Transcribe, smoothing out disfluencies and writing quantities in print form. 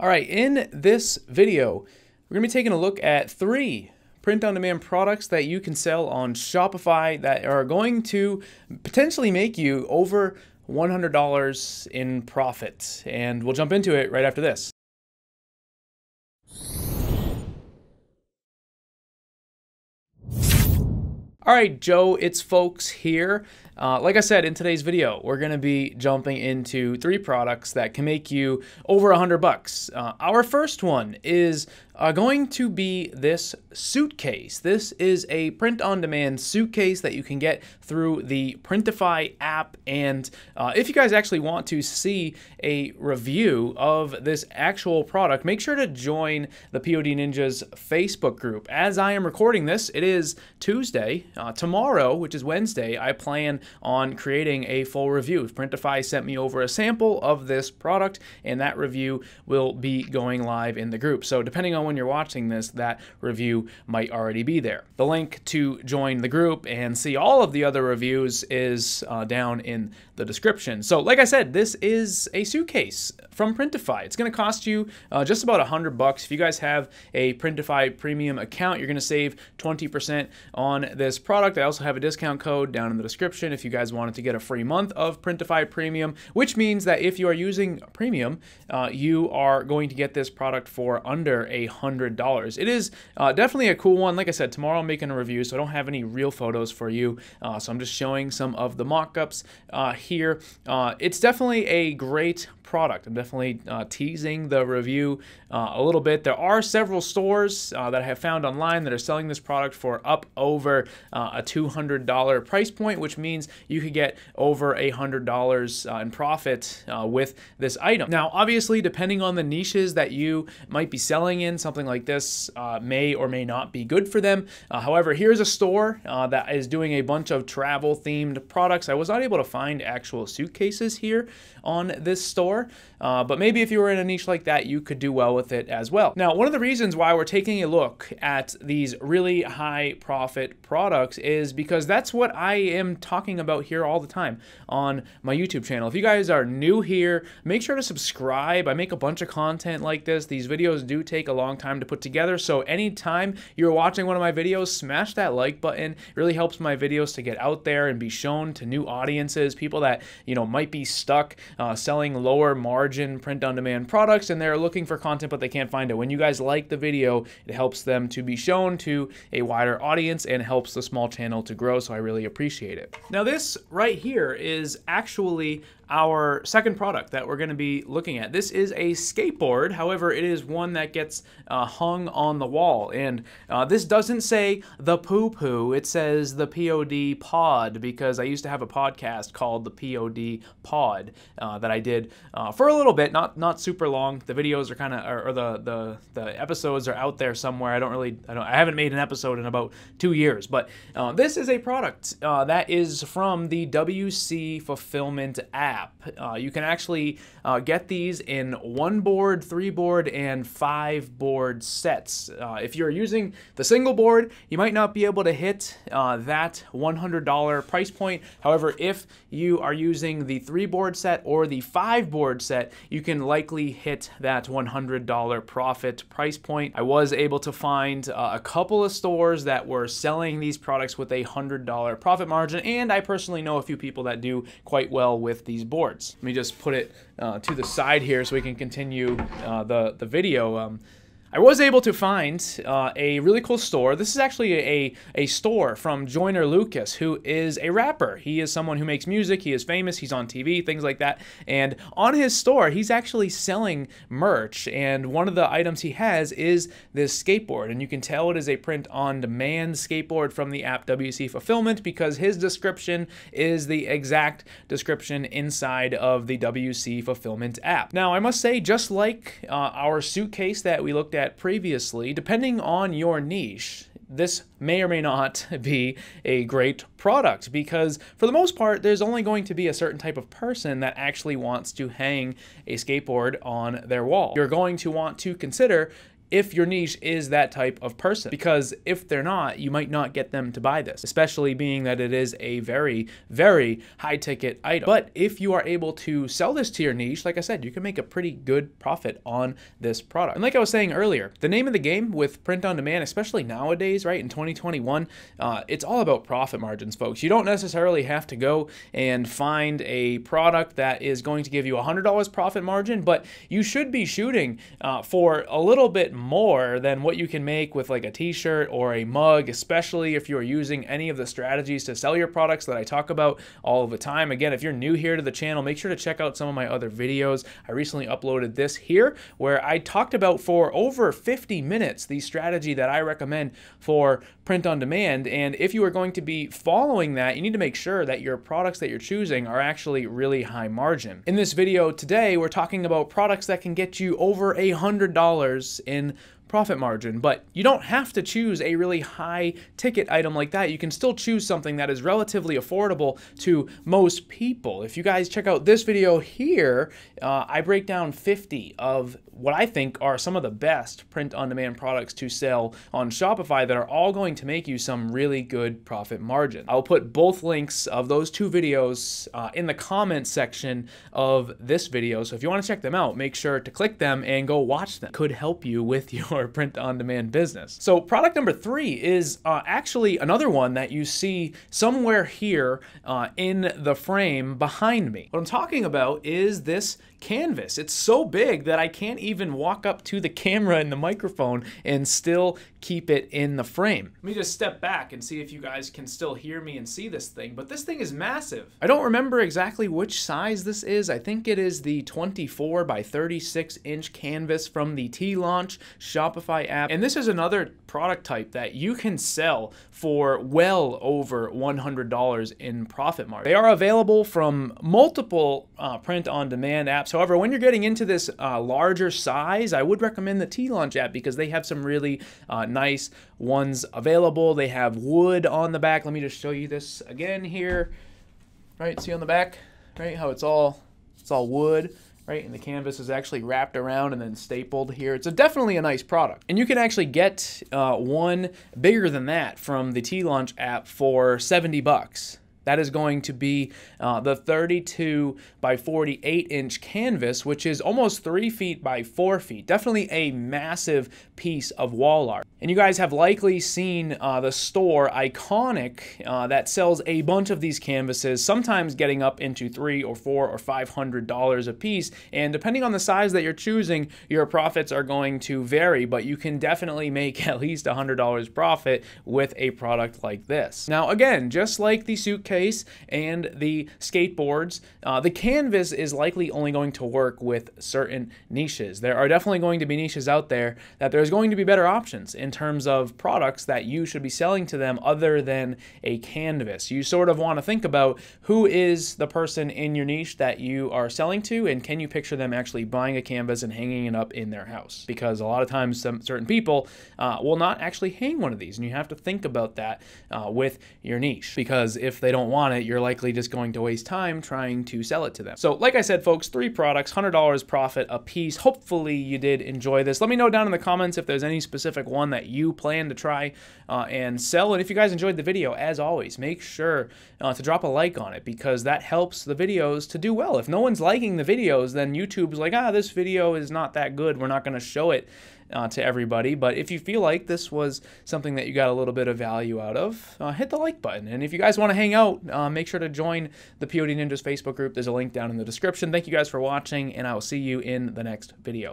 All right, in this video, we're gonna be taking a look at 3 print-on-demand products that you can sell on Shopify that are going to potentially make you over $100 in profit. And we'll jump into it right after this. All right, Joe, it's folks here. Like I said, in today's video, we're gonna be jumping into 3 products that can make you over $100. Our first one is going to be this suitcase. This is a print-on-demand suitcase that you can get through the Printify app. And if you guys actually want to see a review of this actual product, make sure to join the POD Ninjas Facebook group. As I am recording this, it is Tuesday. Tomorrow, which is Wednesday, I plan on creating a full review. Printify sent me over a sample of this product, and that review will be going live in the group. So depending on when you're watching this, that review might already be there. The link to join the group and see all of the other reviews is down in the description. So like I said, this is a suitcase from Printify. It's gonna cost you just about $100. If you guys have a Printify premium account, you're gonna save 20% on this product. I also have a discount code down in the description if you guys wanted to get a free month of Printify Premium, which means that if you are using Premium, you are going to get this product for under $100. It is definitely a cool one. Like I said, tomorrow I'm making a review, so I don't have any real photos for you. So I'm just showing some of the mock-ups here. It's definitely a great product. I'm definitely teasing the review a little bit. There are several stores that I have found online that are selling this product for up over a $200 price point, which means you could get over $100 in profit with this item. Now, obviously, depending on the niches that you might be selling in, something like this may or may not be good for them. However, here's a store that is doing a bunch of travel themed products. I was not able to find actual suitcases here on this store. But maybe if you were in a niche like that, you could do well with it as well. Now, one of the reasons why we're taking a look at these really high profit products is because that's what I am talking about here all the time on my YouTube channel. If you guys are new here, make sure to subscribe. I make a bunch of content like this. These videos do take a long time to put together. So anytime you're watching one of my videos, smash that like button. It really helps my videos to get out there and be shown to new audiences, people that, you know, might be stuck selling lower margin print-on-demand products and they're looking for content but they can't find it. When you guys like the video, it helps them to be shown to a wider audience and helps the small channel to grow, so I really appreciate it. Now this right here is actually our second product that we're going to be looking at. This is a skateboard. However, it is one that gets hung on the wall. And this doesn't say the poo-poo. It says the POD pod, because I used to have a podcast called the POD pod that I did for a little bit, not super long. The videos are kind of, or the episodes are out there somewhere. I haven't made an episode in about 2 years, but this is a product that is from the WC Fulfillment app. You can actually get these in 1-board, 3-board, and 5-board sets. If you're using the single board, you might not be able to hit that $100 price point. However, if you are using the 3-board set or the 5-board set, you can likely hit that $100 profit price point. I was able to find a couple of stores that were selling these products with a $100 profit margin, and I personally know a few people that do quite well with these boards. Let me just put it to the side here so we can continue the video. I was able to find a really cool store. This is actually a store from Joyner Lucas, who is a rapper. He is someone who makes music. He is famous. He's on TV, things like that. And on his store, he's actually selling merch. And one of the items he has is this skateboard. And you can tell it is a print-on-demand skateboard from the app WC Fulfillment because his description is the exact description inside of the WC Fulfillment app. Now, I must say, just like our suitcase that we looked at previously, depending on your niche, this may or may not be a great product because for the most part, there's only going to be a certain type of person that actually wants to hang a skateboard on their wall. You're going to want to consider if your niche is that type of person, because if they're not, you might not get them to buy this, especially being that it is a very, very high ticket item. But if you are able to sell this to your niche, like I said, you can make a pretty good profit on this product. And like I was saying earlier, the name of the game with print on demand, especially nowadays, right, in 2021, it's all about profit margins, folks. You don't necessarily have to go and find a product that is going to give you $100 profit margin, but you should be shooting for a little bit more than what you can make with like a t-shirt or a mug, especially if you're using any of the strategies to sell your products that I talk about all the time. Again, if you're new here to the channel, make sure to check out some of my other videos. I recently uploaded this here where I talked about for over 50 minutes the strategy that I recommend for print on demand. And if you are going to be following that, you need to make sure that your products that you're choosing are actually really high margin. In this video today, we're talking about products that can get you over $100 in profit margin, but you don't have to choose a really high ticket item like that. You can still choose something that is relatively affordable to most people. If you guys check out this video here, I break down 50 of what I think are some of the best print on demand products to sell on Shopify that are all going to make you some really good profit margin. I'll put both links of those two videos in the comments section of this video. So if you want to check them out, make sure to click them and go watch them. Could help you with your print on demand business. So product number 3 is actually another one that you see somewhere here in the frame behind me. What I'm talking about is this canvas. It's so big that I can't even walk up to the camera and the microphone and still keep it in the frame. Let me just step back and see if you guys can still hear me and see this thing, but this thing is massive. I don't remember exactly which size this is. I think it is the 24 by 36 inch canvas from the T-Launch Shopify app. And this is another product type that you can sell for well over $100 in profit margin. They are available from multiple print on demand apps. However, when you're getting into this larger size, I would recommend the T-Launch app because they have some really nice ones available. They have wood on the back. Let me just show you this again here. Right, see on the back, right, how it's all wood. Right, and the canvas is actually wrapped around and then stapled here. It's definitely a nice product. And you can actually get one bigger than that from the T-Launch app for 70 bucks. That is going to be the 32 by 48 inch canvas, which is almost 3 feet by 4 feet. Definitely a massive piece of wall art. And you guys have likely seen the store Iconic that sells a bunch of these canvases, sometimes getting up into $300 or $400 or $500 a piece. And depending on the size that you're choosing, your profits are going to vary, but you can definitely make at least $100 profit with a product like this. Now, again, just like the suitcase and the skateboards, the canvas is likely only going to work with certain niches. There are definitely going to be niches out there that there's going to be better options in terms of products that you should be selling to them other than a canvas. You sort of want to think about who is the person in your niche that you are selling to, and can you picture them actually buying a canvas and hanging it up in their house? Because a lot of times certain people will not actually hang one of these, and you have to think about that with your niche, because if they don't want it, you're likely just going to waste time trying to sell it to them. So like I said, folks, 3 products, $100 profit a piece. Hopefully you did enjoy this. Let me know down in the comments if there's any specific one that you plan to try and sell. And if you guys enjoyed the video, as always, make sure to drop a like on it, because that helps the videos to do well. If no one's liking the videos, then YouTube's like, ah, this video is not that good, we're not going to show it to everybody. But if you feel like this was something that you got a little bit of value out of, hit the like button. And if you guys want to hang out, make sure to join the POD Ninjas Facebook group. There's a link down in the description. Thank you guys for watching, and I will see you in the next video.